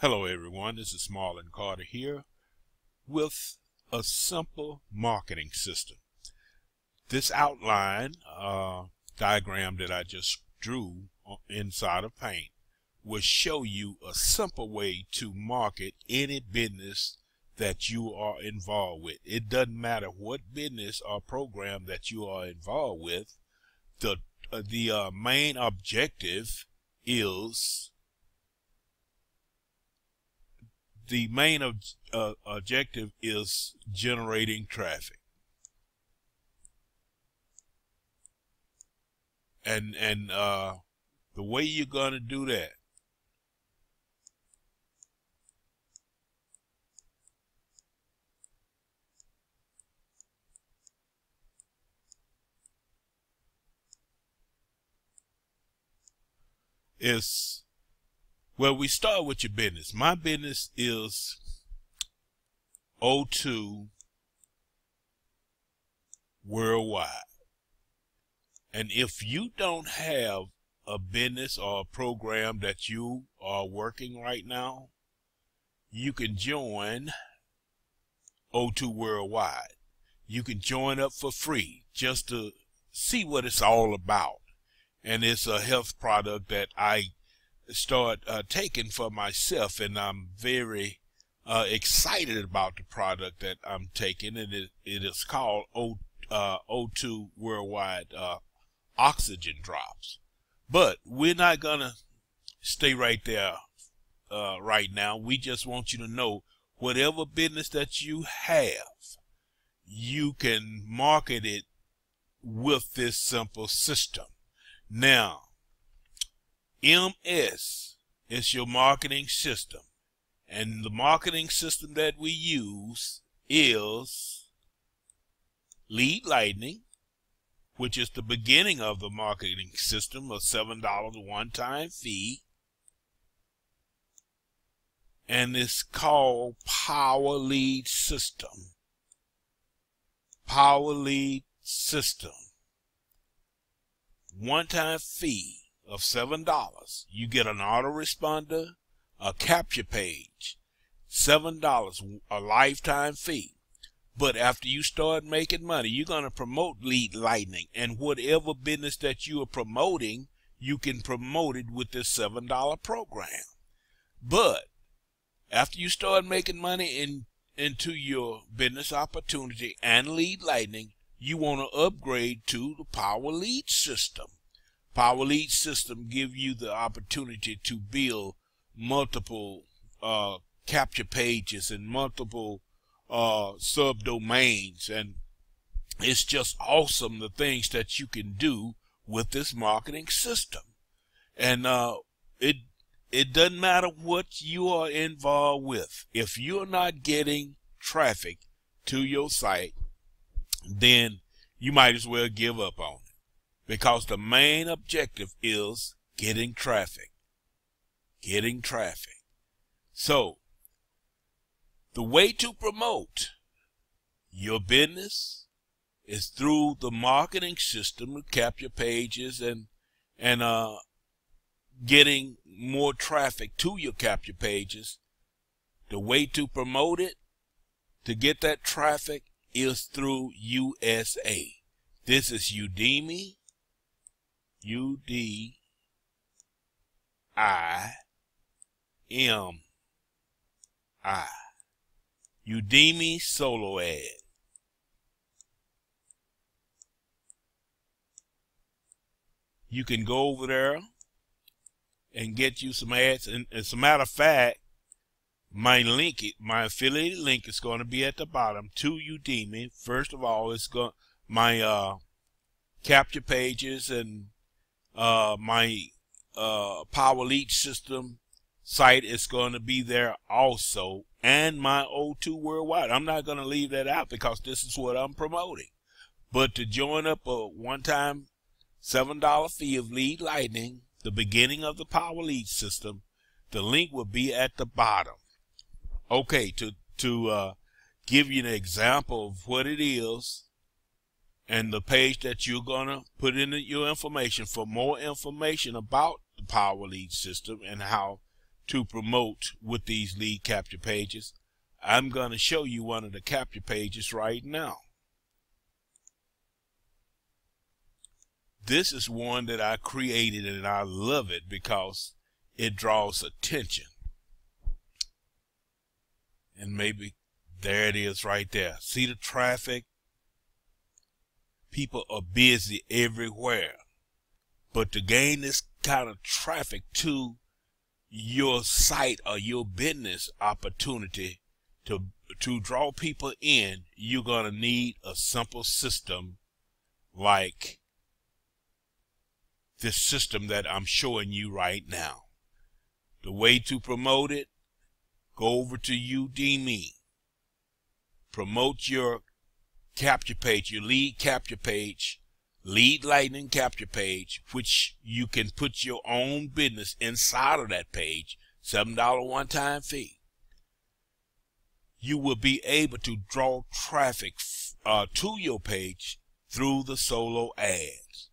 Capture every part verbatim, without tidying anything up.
Hello everyone, this is Marlin Carter here with a simple marketing system. This outline uh, diagram that I just drew inside of Paint will show you a simple way to market any business that you are involved with. It doesn't matter what business or program that you are involved with. The, uh, the uh, main objective is The main ob uh, objective is generating traffic. And, and uh, the way you're going to do that is... Well, we start with your business. My business is O two Worldwide. And if you don't have a business or a program that you are working right now, you can join O two Worldwide. You can join up for free just to see what it's all about. And it's a health product that I start uh, taking for myself, and I'm very uh, excited about the product that I'm taking, and it, it is called O, uh, O2 Worldwide uh, Oxygen Drops. But we're not gonna stay right there uh, right now. We just want you to know whatever business that you have, you can market it with this simple system. Now, M S is your marketing system, and the marketing system that we use is Lead Lightning, which is the beginning of the marketing system, of seven dollars one-time fee, and it's called Power Lead System. Power Lead System, one-time fee of seven dollars. You get an autoresponder, a capture page, seven dollars, a lifetime fee. But after you start making money, you're going to promote Lead Lightning, and whatever business that you are promoting, you can promote it with this seven dollar program. But after you start making money in, into your business opportunity and Lead Lightning, you want to upgrade to the Power Lead System. Power Lead System give you the opportunity to build multiple uh, capture pages and multiple uh, subdomains, and it's just awesome the things that you can do with this marketing system. And uh, it it doesn't matter what you are involved with. If you're not getting traffic to your site, then you might as well give up on it, because the main objective is getting traffic, getting traffic. So the way to promote your business is through the marketing system to capture pages and, and uh, getting more traffic to your capture pages. The way to promote it, to get that traffic, is through U S A. This is Udimi. U D I M I. Udimi Solo Ad. You can go over there and get you some ads. And as a matter of fact, my link, my affiliated link, is going to be at the bottom to Udimi. First of all, it's going my uh, capture pages and Uh, my uh, Power Lead System site is going to be there also, and my O two Worldwide. I'm not going to leave that out because this is what I'm promoting. But to join up a one-time seven dollar fee of Lead Lightning, the beginning of the Power Lead System, the link will be at the bottom. Okay, to, to uh, give you an example of what it is, and the page that you're going to put in your information for more information about the Power Lead System and how to promote with these lead capture pages. I'm going to show you one of the capture pages right now. This is one that I created, and I love it because it draws attention. And maybe there it is right there. See the traffic? People are busy everywhere. But to gain this kind of traffic to your site or your business opportunity, to, to draw people in, you're going to need a simple system like this system that I'm showing you right now. The way to promote it, go over to Udimi. Promote your capture page, your lead capture page, Lead Lightning capture page, which you can put your own business inside of that page, seven dollar one-time fee. You will be able to draw traffic uh, to your page through the solo ads.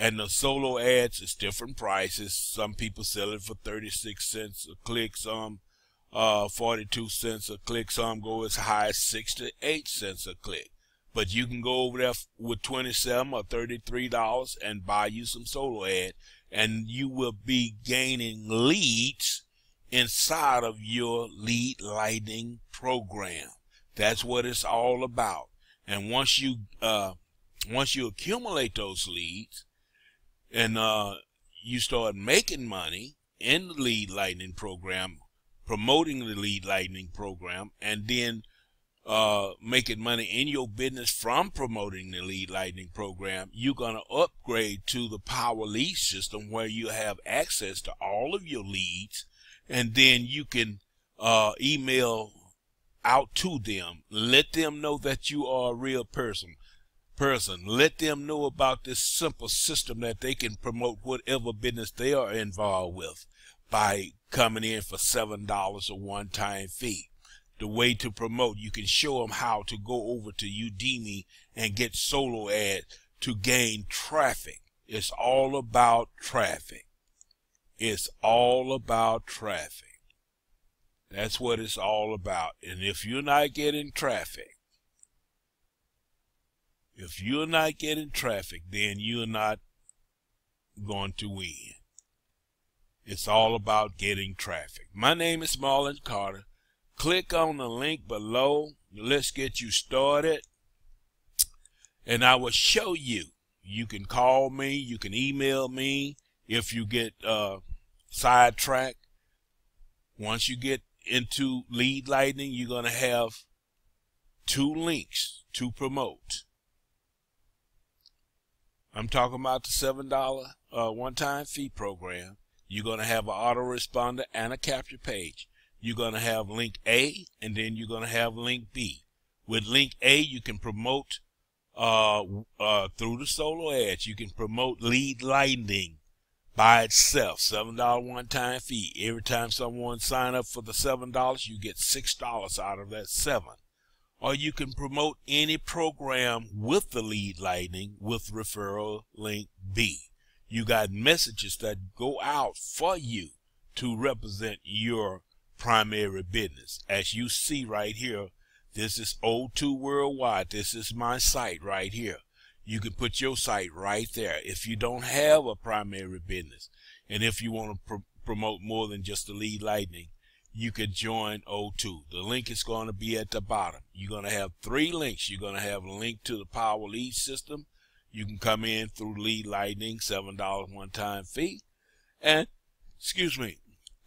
And the solo ads is different prices. Some people sell it for thirty-six cents a click, some uh, forty-two cents a click, some go as high as sixty-eight cents a click. But you can go over there with twenty-seven dollars or thirty-three dollars and buy you some solo ad, and you will be gaining leads inside of your Lead Lightning program. That's what it's all about. And once you uh, once you accumulate those leads, and uh, you start making money in the Lead Lightning program, promoting the Lead Lightning program, and then uh, making money in your business from promoting the Lead Lightning program, you're going to upgrade to the Power Lead System, where you have access to all of your leads, and then you can uh, email out to them. Let them know that you are a real person. person. Let them know about this simple system that they can promote whatever business they are involved with by coming in for seven dollars a one-time fee. The way to promote, you can show them how to go over to Udimi and get solo ads to gain traffic. It's all about traffic. It's all about traffic. That's what it's all about. And if you're not getting traffic, If you're not getting traffic, then you're not going to win. It's all about getting traffic. My name is Marlin Carter. Click on the link below. Let's get you started. And I will show you. You can call me. You can email me if you get uh, sidetracked. Once you get into Lead Lightning, you're going to have two links to promote. I'm talking about the seven dollar uh, one-time fee program. You're going to have an autoresponder and a capture page. You're going to have link A, and then you're going to have link B. With link A, you can promote uh, uh, through the solo ads. You can promote Lead Lightning by itself, seven dollar one-time fee. Every time someone signs up for the seven dollars, you get six dollars out of that seven dollars. Or you can promote any program with the Lead Lightning with referral link B. You got messages that go out for you to represent your primary business. As you see right here, this is O two Worldwide. This is my site right here. You can put your site right there if you don't have a primary business. And if you want to pr promote more than just the Lead Lightning, you can join O two. The link is going to be at the bottom. You're going to have three links. You're going to have a link to the Power Lead System. You can come in through Lead Lightning, seven dollar one-time fee. And, excuse me,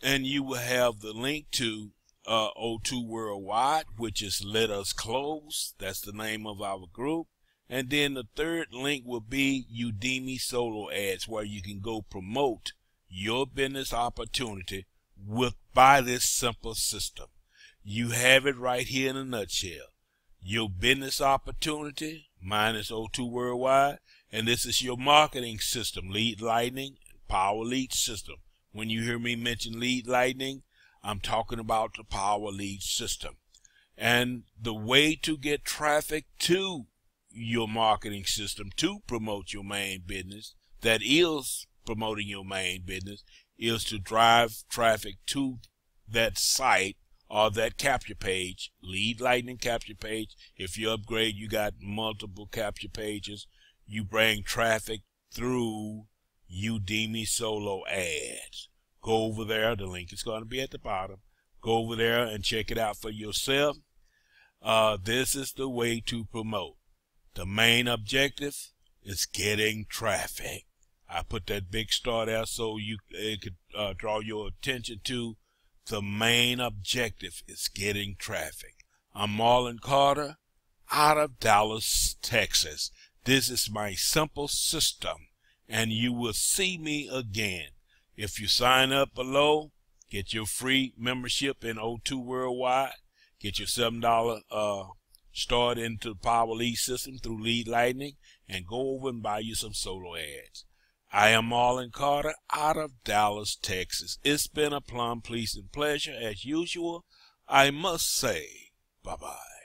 and you will have the link to uh, O two Worldwide, which is Let Us Close. That's the name of our group. And then the third link will be Udimi Solo Ads, where you can go promote your business opportunity with by this simple system. You have it right here in a nutshell. Your business opportunity, mine is O two Worldwide, and this is your marketing system, Lead Lightning, Power Lead System. When you hear me mention Lead Lightning, I'm talking about the Power Lead System. And the way to get traffic to your marketing system to promote your main business, that is promoting your main business, is to drive traffic to that site or that capture page, Lead Lightning capture page. If you upgrade, you got multiple capture pages. You bring traffic through Udimi solo ads. Go over there. The link is going to be at the bottom. Go over there and check it out for yourself. Uh, this is the way to promote. The main objective is getting traffic. I put that big star there so you it could uh, draw your attention to the main objective is getting traffic. I'm Marlin Carter out of Dallas, Texas. This is my simple system, and you will see me again. If you sign up below, get your free membership in O two Worldwide. Get your seven dollar uh, start into the Power Lead System through Lead Lightning, and go over and buy you some solo ads. I am Marlin Carter out of Dallas, Texas. It's been a plum pleasing pleasure as usual. I must say bye-bye.